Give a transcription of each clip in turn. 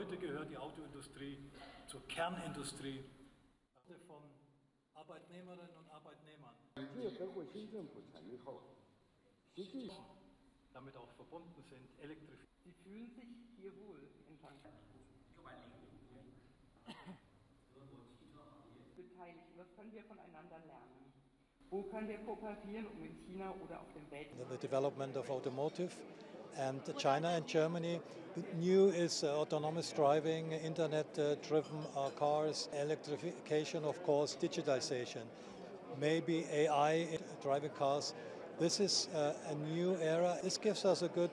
Heute gehört die Autoindustrie zur Kernindustrie von Arbeitnehmerinnen und Arbeitnehmern. Damit auch verbunden sind, elektrifiziert. Sie fühlen sich hier wohl in Frankfurt. Beteiligt. Was können wir voneinander lernen? Wo können wir kooperieren, in China oder auf dem Weltmarkt? The development of automotive and China and Germany. New is autonomous driving, internet-driven cars, electrification, of course, digitization, maybe AI in driving cars. This is a new era. This gives us a good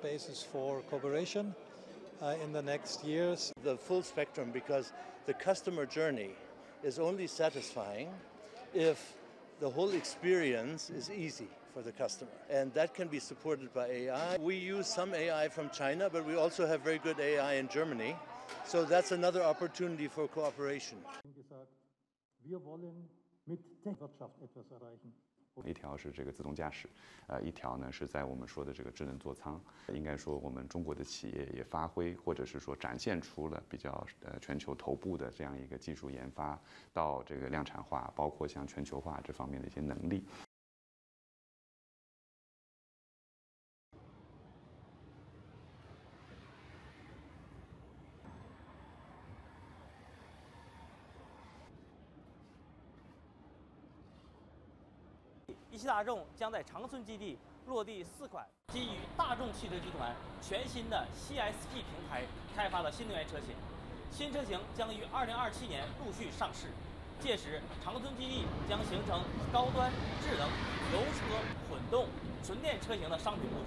basis for cooperation in the next years. The full spectrum, because the customer journey is only satisfying if the whole experience is easy for the customer. And that can be supported by AI. We use some AI from China, but we also have very good AI in Germany. So that's another opportunity for cooperation. 一条是这个自动驾驶，一条呢是在我们说的这个智能座舱。应该说，我们中国的企业也发挥，或者是说展现出了比较全球头部的这样一个技术研发到这个量产化，包括像全球化这方面的一些能力。一汽大众将在长春基地落地4款基于大众汽车集团全新的 CSP 平台开发的新能源车型，新车型将于2027年陆续上市。届时，长春基地将形成高端、智能、油车、混动、纯电车型的商品布局。